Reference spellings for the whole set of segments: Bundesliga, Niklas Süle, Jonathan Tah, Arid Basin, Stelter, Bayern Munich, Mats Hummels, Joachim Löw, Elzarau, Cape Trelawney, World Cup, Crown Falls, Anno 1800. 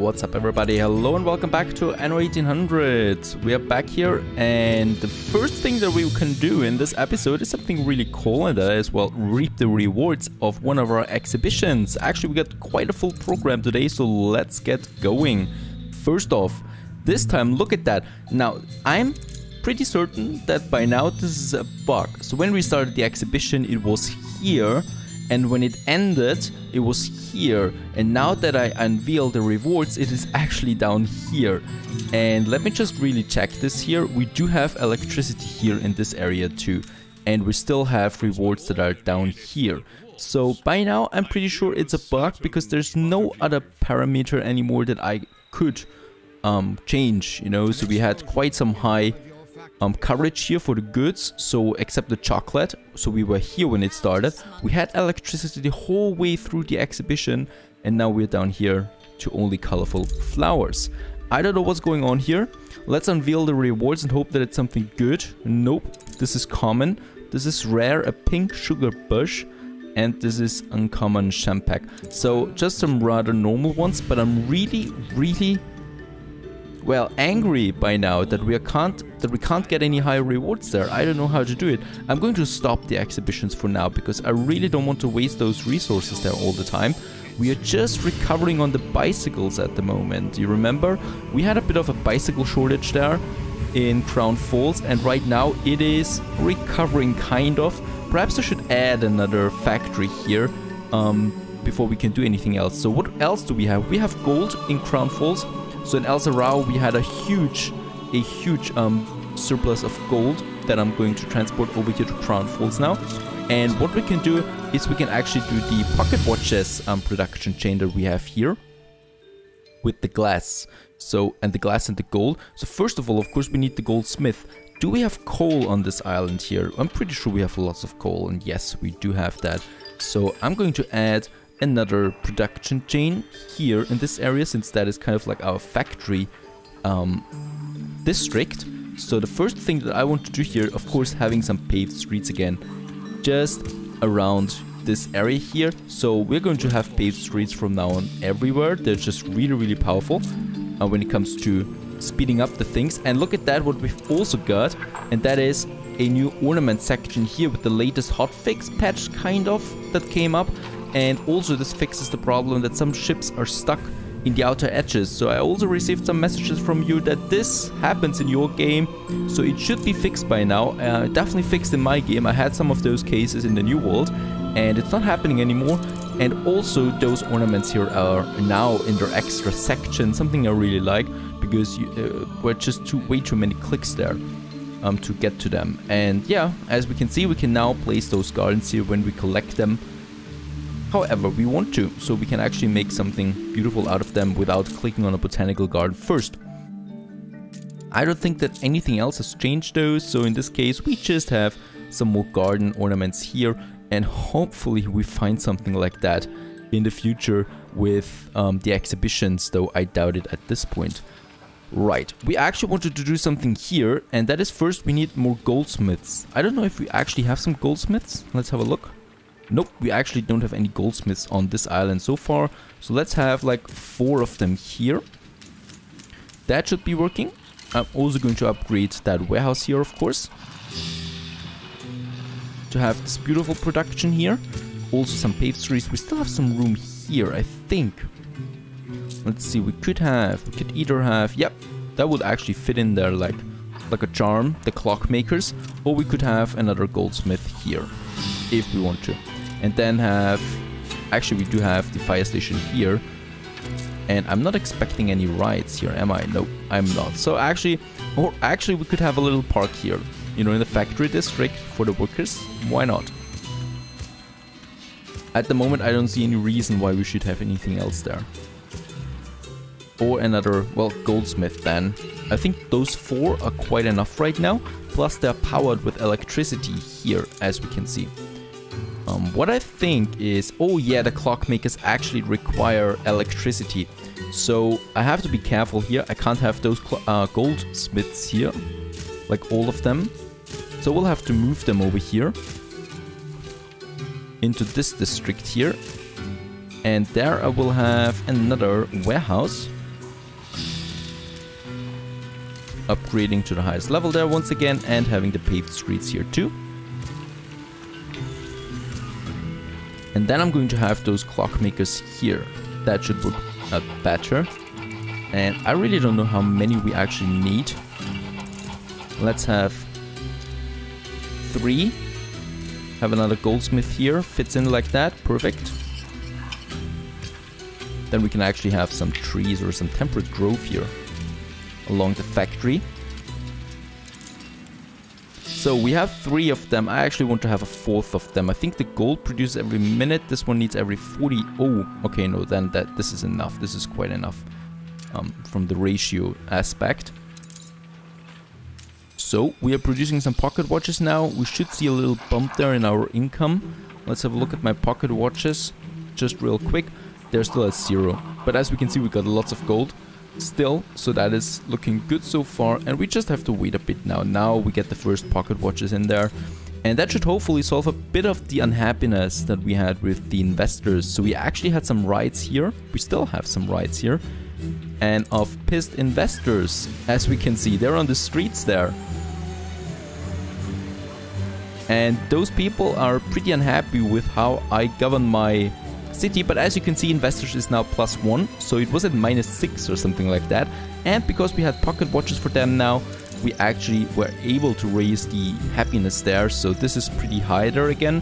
What's up, everybody? Hello and welcome back to Anno 1800. We are back here, and the first thing that we can do in this episode is something really cool, and that is, well, reap the rewards of one of our exhibitions. Actually, we got quite a full program today, so let's get going. First off, this time, look at that. Now, I'm pretty certain that by now this is a bug. So when we started the exhibition, it was here. And when it ended, it was here. And now that I unveil the rewards, it is actually down here. And let me just really check this here. We do have electricity here in this area too. And we still have rewards that are down here. So by now, I'm pretty sure it's a bug because there's no other parameter anymore that I could change, you know. So we had quite some high coverage here for the goods, so except the chocolate, so we were here when it started. We had electricity the whole way through the exhibition, and now we're down here to only colorful flowers. I don't know what's going on here. Let's unveil the rewards and hope that it's something good. Nope, this is common. This is rare, a pink sugar bush, and this is uncommon champagne. So just some rather normal ones, but I'm really well angry by now that we can't get any higher rewards there. I don't know how to do it. I'm going to stop the exhibitions for now because I really don't want to waste those resources there all the time. We are just recovering on the bicycles at the moment. You remember we had a bit of a bicycle shortage there in Crown Falls, and right now it is recovering kind of. Perhaps I should add another factory here before we can do anything else. So what else do we have? We have gold in Crown Falls. So in Elzarau we had a huge surplus of gold that I'm going to transport over here to Crown Falls now. And what we can do is we can actually do the pocket watches production chain that we have here with the glass. So, and the glass and the gold. So first of all, of course, we need the goldsmith. Do we have coal on this island here? I'm pretty sure we have lots of coal, and yes, we do have that. So I'm going to add another production chain here in this area, since that is kind of like our factory district. So the first thing that I want to do here, of course, having some paved streets again just around this area here. So we're going to have paved streets from now on everywhere. They're just really powerful when it comes to speeding up the things. And look at that, what we've also got, and that is a new ornament section here with the latest hotfix patch kind of that came up. And also this fixes the problem that some ships are stuck in the outer edges. So I also received some messages from you that this happens in your game. So it should be fixed by now. Definitely fixed in my game. I had some of those cases in the new world, and it's not happening anymore. And also those ornaments here are now in their extra section. Something I really like, because we're just way too many clicks there to get to them. And yeah, as we can see, we can now place those gardens here when we collect them however we want to, so we can actually make something beautiful out of them without clicking on a botanical garden first. I don't think that anything else has changed though, so in this case we just have some more garden ornaments here, and hopefully we find something like that in the future with the exhibitions, though I doubt it at this point. Right, we actually wanted to do something here, and that is, first we need more goldsmiths. I don't know if we actually have some goldsmiths. Let's have a look. Nope, we actually don't have any goldsmiths on this island so far. So let's have like 4 of them here. That should be working. I'm also going to upgrade that warehouse here, of course, to have this beautiful production here. Also some pastries. We still have some room here, I think. Let's see, we could either have, yep, that would actually fit in there like a charm, the clockmakers, or we could have another goldsmith here if we want to. And then have, actually we do have the fire station here, and I'm not expecting any rides here, am I? No, I'm not. So actually we could have a little park here, you know, in the factory district for the workers. Why not? At the moment I don't see any reason why we should have anything else there. Or another, well, goldsmith then. I think those 4 are quite enough right now, plus they're powered with electricity here, as we can see. What I think is, oh yeah, the clockmakers actually require electricity. So I have to be careful here. I can't have those goldsmiths here, like all of them. So we'll have to move them over here into this district here. And there I will have another warehouse. upgrading to the highest level there once again, and having the paved streets here too. And then I'm going to have those clockmakers here. That should look better. And I really don't know how many we actually need. Let's have 3. Have another goldsmith here. Fits in like that. Perfect. Then we can actually have some trees or some temperate grove here along the factory. So we have 3 of them. I actually want to have a 4th of them. I think the gold produces every minute. This one needs every 40. Oh, okay, no, then this is enough. This is quite enough from the ratio aspect. So we are producing some pocket watches now. We should see a little bump there in our income. Let's have a look at my pocket watches just real quick. They're still at 0. But as we can see, we got lots of gold still, so that is looking good so far, and we just have to wait a bit now. Now we get the first pocket watches in there, and that should hopefully solve a bit of the unhappiness that we had with the investors. So we actually had some riots here, we still have some riots here, and of pissed investors, as we can see, they're on the streets there. And those people are pretty unhappy with how I govern my city, but as you can see, investors is now +1, so it was at -6 or something like that. And because we had pocket watches for them now, we actually were able to raise the happiness there, so this is pretty high there again.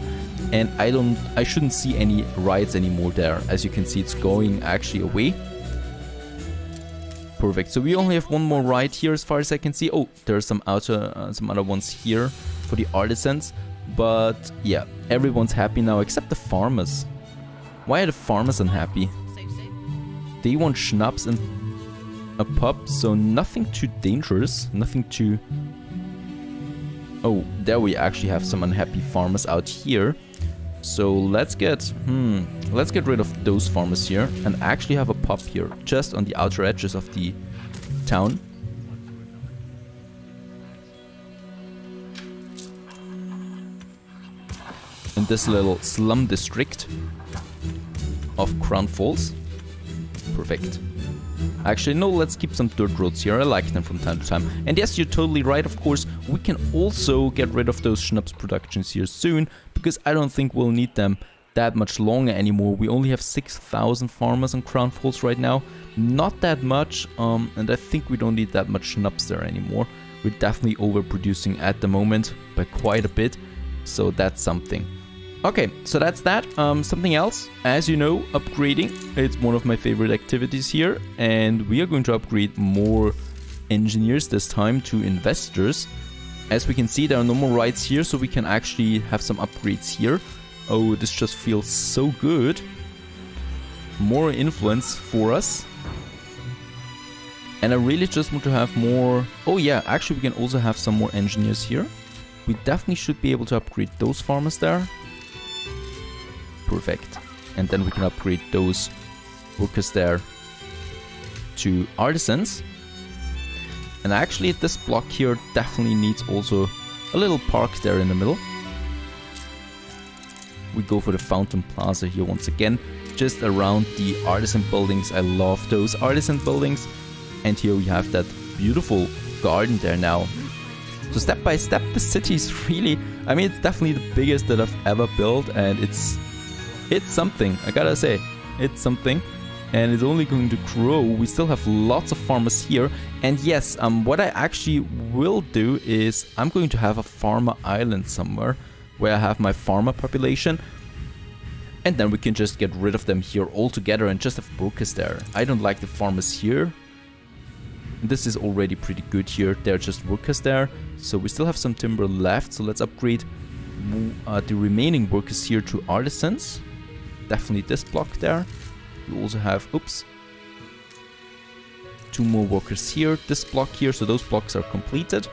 And I shouldn't see any riots anymore there. As you can see, it's going actually away. Perfect. So we only have one more riot here as far as I can see. Oh, there are some other ones here for the artisans, but yeah, everyone's happy now except the farmers. Why are the farmers unhappy? They want schnapps and a pub, so nothing too dangerous, nothing too... Oh, there we actually have some unhappy farmers out here. So let's get rid of those farmers here and actually have a pub here, just on the outer edges of the town. In this little slum district of Crown Falls. Perfect. Actually, no, let's keep some dirt roads here. I like them from time to time. And yes, you're totally right, of course. We can also get rid of those schnapps productions here soon, because I don't think we'll need them that much longer anymore. We only have 6,000 farmers on Crown Falls right now. Not that much, and I think we don't need that much schnapps there anymore. We're definitely overproducing at the moment by quite a bit, so that's something. Okay, so that's that. Something else, as you know, upgrading. It's one of my favorite activities here, and we are going to upgrade more engineers this time to investors. As we can see, there are no more rights here, so we can actually have some upgrades here. Oh, this just feels so good. More influence for us. And I really just want to have more... Oh yeah, actually we can also have some more engineers here. We definitely should be able to upgrade those farmers there. Perfect. And then we can upgrade those workers there to artisans. And actually this block here definitely needs also a little park there in the middle. We go for the Fountain Plaza here once again, just around the artisan buildings. I love those artisan buildings. And here we have that beautiful garden there now. So step by step, the city is really, I mean, it's definitely the biggest that I've ever built, and it's something, I gotta say. It's something, and it's only going to grow. We still have lots of farmers here, and yes, what I actually will do is I'm going to have a farmer island somewhere where I have my farmer population, and then we can just get rid of them here altogether and just have brokers there. I don't like the farmers here. This is already pretty good here. They're just workers there, so we still have some timber left, so let's upgrade the remaining workers here to artisans. Definitely this block there. We also have, oops, 2 more workers here, this block here, so those blocks are completed.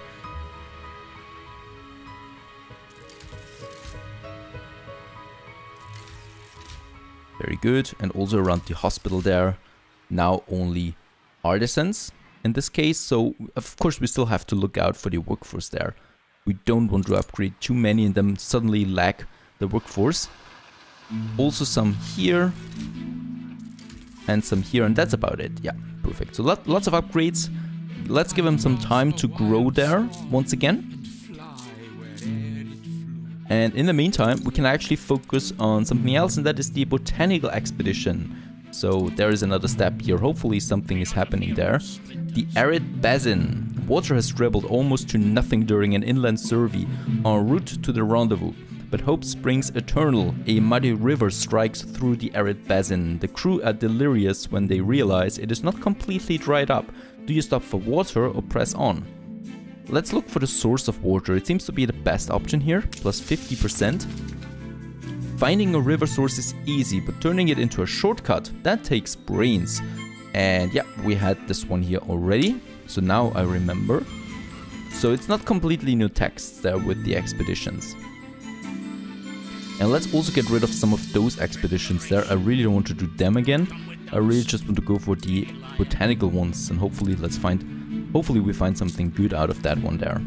Very good. And also around the hospital there, now only artisans in this case, so of course we still have to look out for the workforce there. We don't want to upgrade too many and then suddenly lack the workforce. Also some here and some here, and that's about it. Yeah, perfect. So lots of upgrades. Let's give him some time to grow there once again. And in the meantime, we can actually focus on something else, and that is the botanical expedition. So there is another step here. Hopefully something is happening there. The Arid Basin. Water has dribbled almost to nothing during an inland survey en route to the rendezvous. But hope springs eternal. A muddy river strikes through the Arid Basin. The crew are delirious when they realize it is not completely dried up. Do you stop for water or press on? Let's look for the source of water. It seems to be the best option here, plus 50%. Finding a river source is easy, but turning it into a shortcut, that takes brains. And yeah, we had this one here already, so now I remember. So it's not completely new texts there with the expeditions. And let's also get rid of some of those expeditions there. I really don't want to do them again. I really just want to go for the botanical ones, and hopefully let's find... hopefully we find something good out of that one there.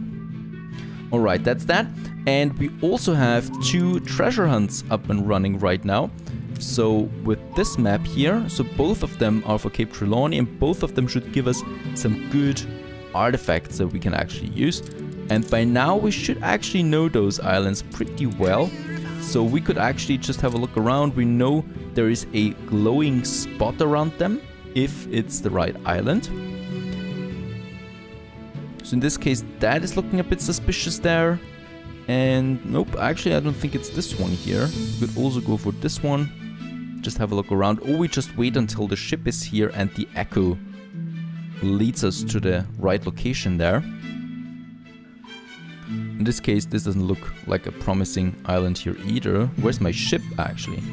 Alright, that's that. And we also have 2 treasure hunts up and running right now. So with this map here, so both of them are for Cape Trelawney, and both of them should give us some good artifacts that we can actually use. And by now we should actually know those islands pretty well. So we could actually just have a look around. We know there is a glowing spot around them, if it's the right island. So in this case, that is looking a bit suspicious there. And nope, actually I don't think it's this one here. We could also go for this one. Just have a look around. Or we just wait until the ship is here and the echo leads us to the right location there. In this case, this doesn't look like a promising island here either. Where's my ship actually?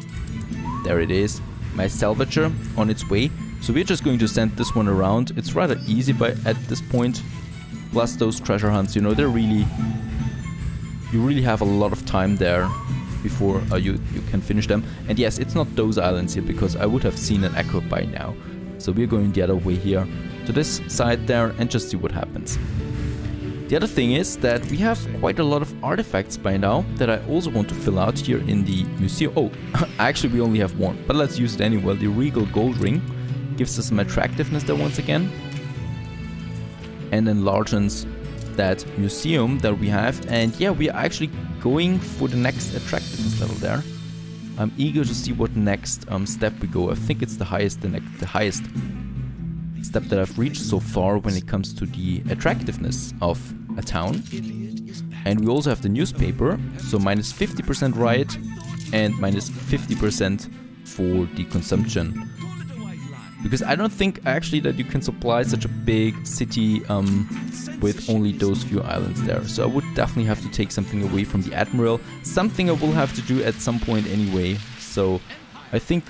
There it is. My salvager on its way. So we're just going to send this one around. It's rather easy at this point. Plus those treasure hunts, you know, they're really... you really have a lot of time there before you can finish them. And yes, it's not those islands here, because I would have seen an echo by now. So we're going the other way here, to this side there, and just see what happens. The other thing is that we have quite a lot of artifacts by now that I also want to fill out here in the museum. Oh, actually we only have one, but let's use it anyway. The Regal Gold Ring gives us some attractiveness there once again, and enlarges that museum that we have. And yeah, we are actually going for the next attractiveness level there. I'm eager to see what next step we go. I think it's the highest step that I've reached so far when it comes to the attractiveness of a town. And we also have the newspaper, so minus 50% riot and minus 50% for the consumption. Because I don't think actually that you can supply such a big city with only those few islands there. So I would definitely have to take something away from the Admiral. Something I will have to do at some point anyway. So I think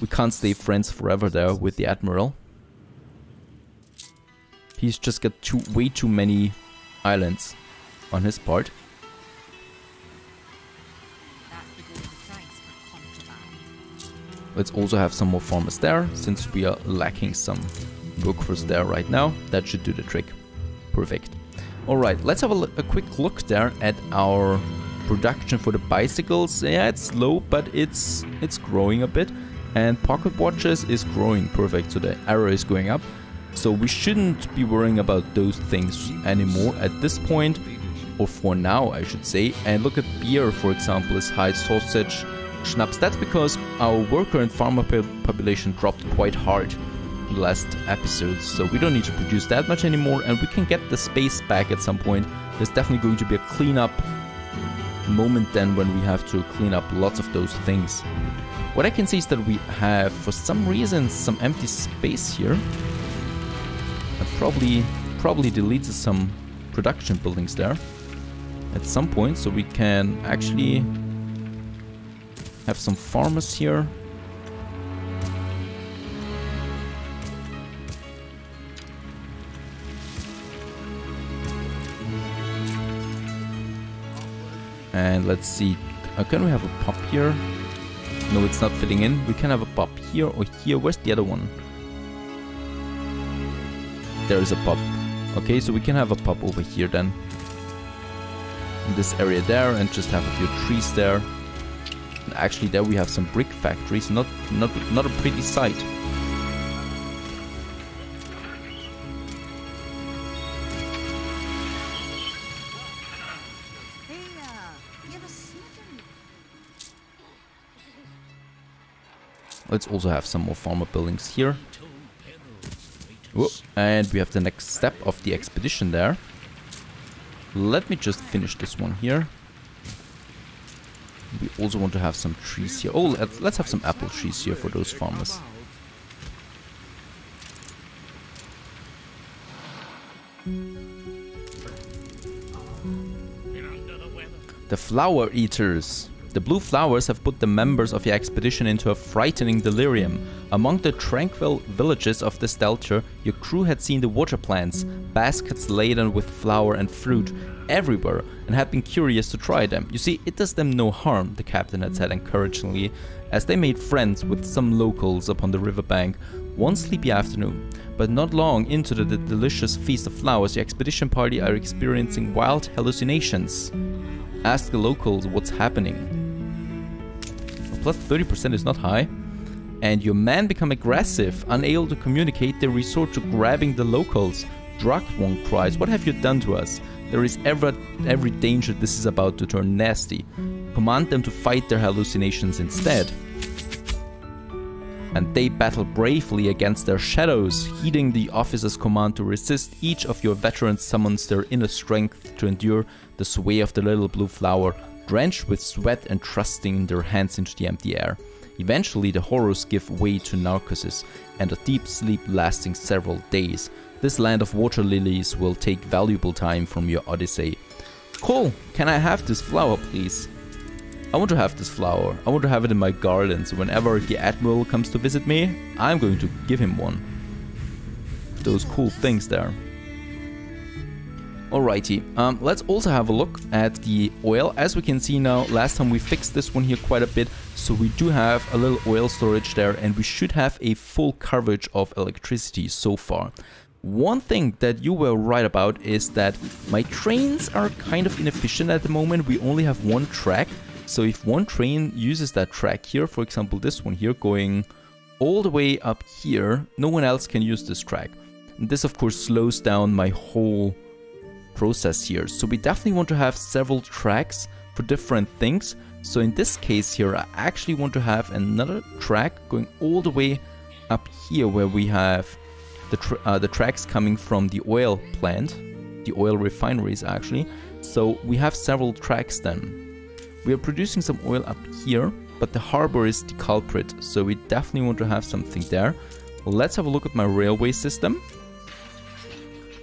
we can't stay friends forever there with the Admiral. He's just got way too many islands on his part. Let's also have some more farmers there, since we are lacking some workforce there right now. That should do the trick. Perfect. Alright, let's have a quick look there at our production for the bicycles. Yeah, it's low, but it's growing a bit. And pocket watches is growing. Perfect, so the arrow is going up. So we shouldn't be worrying about those things anymore at this point. Or for now, I should say. And look at beer, for example, is high, sausage... schnapps. That's because our worker and farmer population dropped quite hard in the last episodes, so we don't need to produce that much anymore, and we can get the space back at some point. There's definitely going to be a cleanup moment then, when we have to clean up lots of those things. What I can see is that we have, for some reason, some empty space here. That probably deletes some production buildings there at some point, so we can actually... have some farmers here. And let's see, can we have a pub here? No, it's not fitting in. We can have a pub here or here. Where's the other one? There is a pub. Okay, so we can have a pub over here then. In this area there, and just have a few trees there. Actually, there we have some brick factories. Not a pretty sight. Let's also have some more farmer buildings here. Whoa. And we have the next step of the expedition there. Let me just finish this one here. We also want to have some trees here. Oh, let's have some apple trees here for those farmers. The flower eaters. The blue flowers have put the members of your expedition into a frightening delirium. Among the tranquil villages of the Stelter, your crew had seen the water plants, baskets laden with flower and fruit, everywhere, and had been curious to try them. You see, it does them no harm, the captain had said encouragingly, as they made friends with some locals upon the riverbank one sleepy afternoon. But not long into the delicious feast of flowers, your expedition party are experiencing wild hallucinations. Ask the locals what's happening. Plus 30% is not high, and your men become aggressive. Unable to communicate, they resort to grabbing the locals. Drugged one cries, "What have you done to us? There is every danger this is about to turn nasty." Command them to fight their hallucinations instead. And they battle bravely against their shadows, heeding the officer's command to resist. Each of your veterans summons their inner strength to endure the sway of the little blue flower, drenched with sweat and thrusting their hands into the empty air. Eventually the horrors give way to narcosis and a deep sleep lasting several days. This land of water lilies will take valuable time from your odyssey. Cool, can I have this flower please? I want to have this flower. I want to have it in my garden, so whenever the admiral comes to visit me, I'm going to give him one. Those cool things there. Alrighty, let's also have a look at the oil. As we can see now, last time we fixed this one here quite a bit, so we do have a little oil storage there, and we should have a full coverage of electricity so far. One thing that you were right about is that my trains are kind of inefficient at the moment. We only have one track, so if one train uses that track here, for example this one here going all the way up here, no one else can use this track. And this of course slows down my whole process here, so we definitely want to have several tracks for different things. So in this case here, I actually want to have another track going all the way up here where we have the tracks coming from the oil plant, the oil refineries actually. So we have several tracks then. We are producing some oil up here, but the harbor is the culprit, so we definitely want to have something there. Let's have a look at my railway system.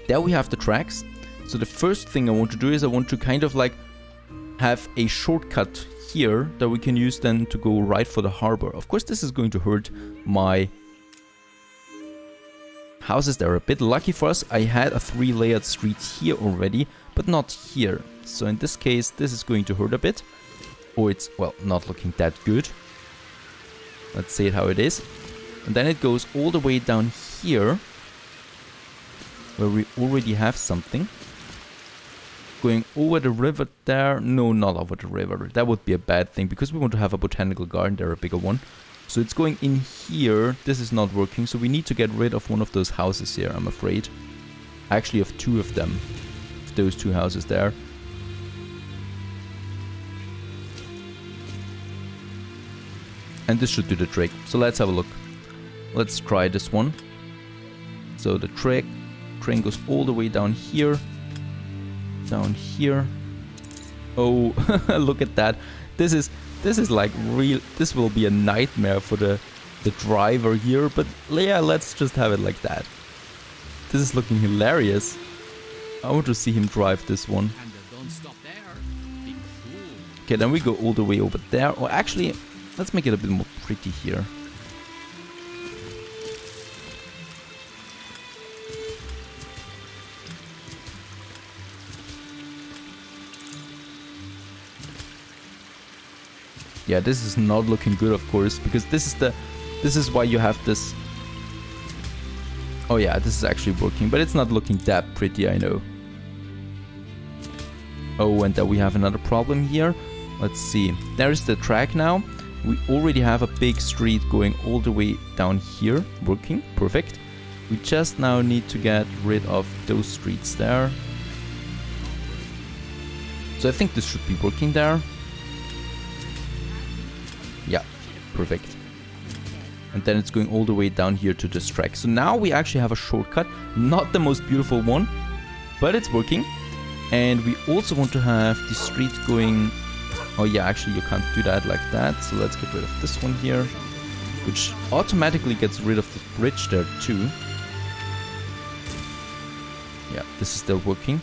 There we have the tracks. So the first thing I want to do is I want to kind of like have a shortcut here that we can use then to go right for the harbor. Of course, this is going to hurt my houses there a bit. Lucky for us, I had a three-layered street here already, but not here. So in this case, this is going to hurt a bit. Or it's, well, not looking that good. Let's say it how it is. And then it goes all the way down here, where we already have something. Going over the river there. No, not over the river. That would be a bad thing because we want to have a botanical garden there, a bigger one. So it's going in here. This is not working. So we need to get rid of one of those houses here, I'm afraid. Actually, of two of them. Of those two houses there. And this should do the trick. So let's have a look. Let's try this one. So the train goes all the way down here. Down here. Oh, look at that. This is like real. This will be a nightmare for the driver here, but yeah, let's just have it like that. This is looking hilarious. I want to see him drive this one. Okay, then we go all the way over there. Or actually, let's make it a bit more pretty here. Yeah, this is not looking good, of course, because this is why you have this. Oh yeah, this is actually working, but it's not looking that pretty, I know. Oh, and then we have another problem here. Let's see. There's the track now. We already have a big street going all the way down here, working, perfect. We just now need to get rid of those streets there. So I think this should be working there. Perfect. and then it's going all the way down here to this track. So now we actually have a shortcut, not the most beautiful one, but it's working. And we also want to have the street going, oh yeah, actually you can't do that like that, so let's get rid of this one here, which automatically gets rid of the bridge there too. Yeah, this is still working.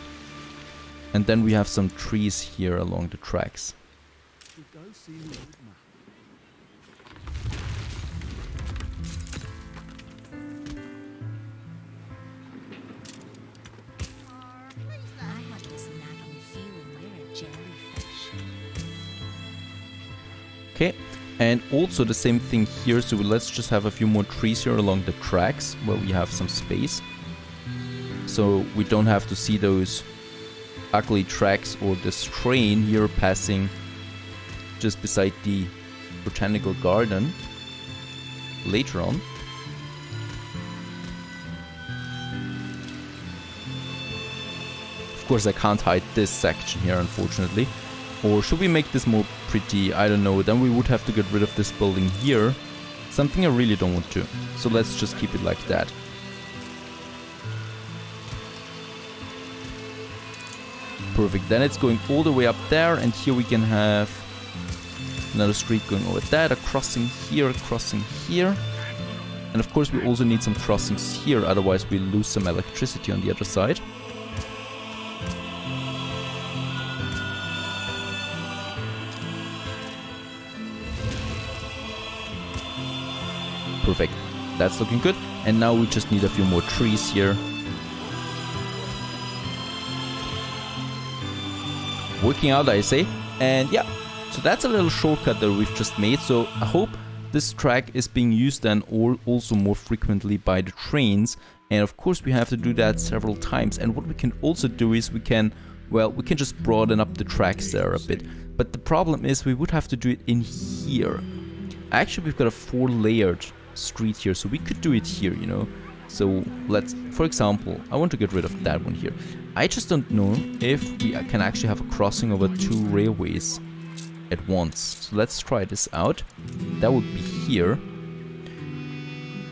And then we have some trees here along the tracks. Okay, and also the same thing here, so let's just have a few more trees here along the tracks where we have some space, so we don't have to see those ugly tracks or this train here passing just beside the botanical garden later on. Of course I can't hide this section here, unfortunately. Or should we make this more pretty? I don't know. Then we would have to get rid of this building here. Something I really don't want to. So let's just keep it like that. Perfect. Then it's going all the way up there. And here we can have another street going over that. A crossing here, a crossing here. And of course we also need some crossings here. Otherwise we lose some electricity on the other side. Perfect. That's looking good. And now we just need a few more trees here. Working out, I say. And yeah, so that's a little shortcut that we've just made. So I hope this track is being used then also more frequently by the trains. And of course we have to do that several times. And what we can also do is we can, well, we can just broaden up the tracks there a bit. But the problem is we would have to do it in here. Actually, we've got a four-layered street here, so we could do it here, you know. So let's, for example, I want to get rid of that one here. I just don't know if we can actually have a crossing over two railways at once. So let's try this out. That would be here,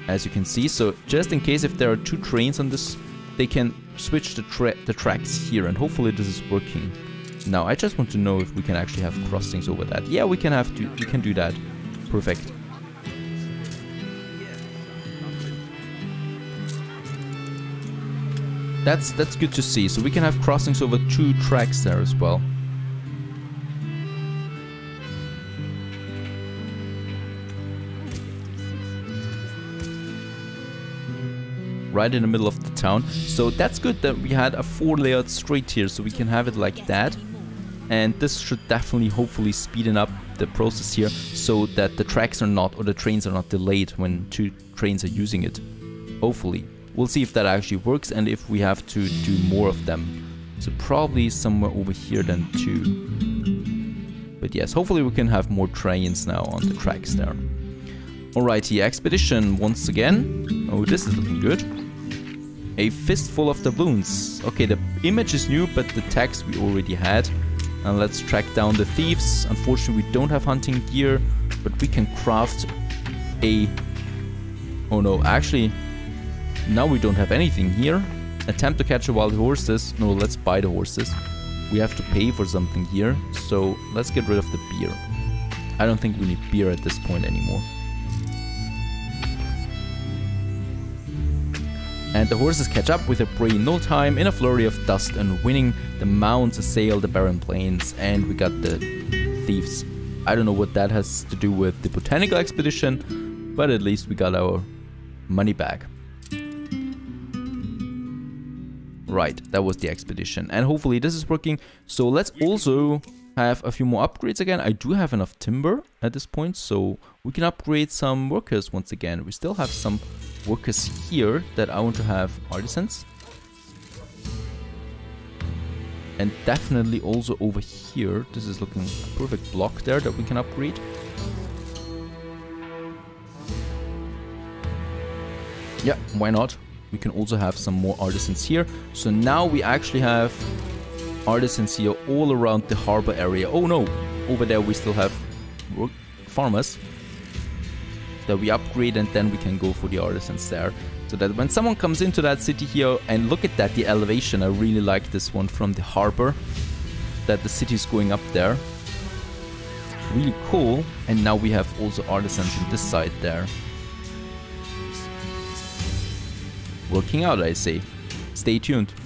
as you can see. So just in case if there are two trains on this, they can switch the tracks here, and hopefully this is working. Now I just want to know if we can actually have crossings over that. Yeah, we can have to. We can do that. Perfect. That's good to see. So we can have crossings over two tracks there as well. Right in the middle of the town. So that's good that we had a four-layered street here. So we can have it like that. And this should definitely, hopefully, speeden up the process here so that the tracks are not, or the trains are not delayed when two trains are using it. Hopefully. We'll see if that actually works and if we have to do more of them. So probably somewhere over here then too. But yes, hopefully we can have more trains now on the tracks there. Alrighty, expedition once again. Oh, this is looking good. A fistful of doubloons. Okay, the image is new, but the text we already had. And let's track down the thieves. Unfortunately, we don't have hunting gear, but we can craft a... Oh no, actually, now we don't have anything here. Attempt to catch a wild horses. No, let's buy the horses. We have to pay for something here, so let's get rid of the beer. I don't think we need beer at this point anymore. And the horses catch up with their prey in no time, in a flurry of dust and winning. The mounds assail the barren plains, and we got the thieves. I don't know what that has to do with the botanical expedition, but at least we got our money back. Right, that was the expedition, and hopefully this is working. So let's also have a few more upgrades again. I do have enough timber at this point, so we can upgrade some workers once again. We still have some workers here that I want to have artisans, and definitely also over here. This is looking a perfect block there that we can upgrade. Yeah, why not? We can also have some more artisans here. So now we actually have artisans here all around the harbor area. Oh no, over there we still have farmers. that we upgrade, and then we can go for the artisans there. So that when someone comes into that city here, and look at that, the elevation, I really like this one from the harbor, that the city is going up there. Really cool. And now we have also artisans on this side there. Working out, I say. Stay tuned.